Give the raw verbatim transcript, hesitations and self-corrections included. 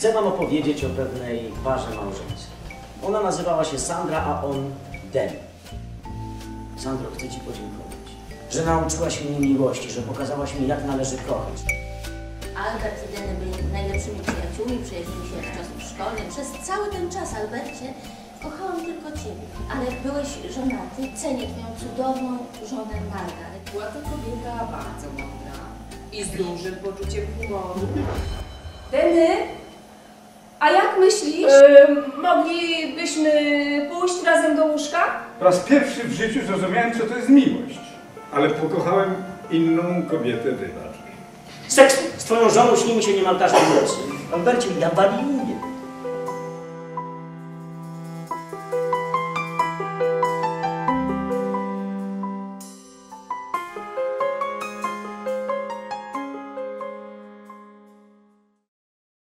Chcę wam opowiedzieć o pewnej parze małżeńskiej. Ona nazywała się Sandra, a on Den. Sandro, chcę ci podziękować, że nauczyłaś mnie miłości, że pokazałaś mi, jak należy kochać. Albert i Den byli najlepszymi przyjaciółmi, przyjaźnili się od czasów szkolnych. Przez cały ten czas, Albercie, kochałam tylko ciebie. Ale byłeś żonaty, cenię twoją cudowną żonę Margaret. Była to kobieta bardzo mądra i z dużym poczuciem humoru. Deny, a jak myślisz, yy, moglibyśmy pójść razem do łóżka? Po raz pierwszy w życiu zrozumiałem, co to jest miłość, ale pokochałem inną kobietę, wybacz. Seks z twoją żoną śni mi się niemal każdej nocy. Albercie, ja waliłem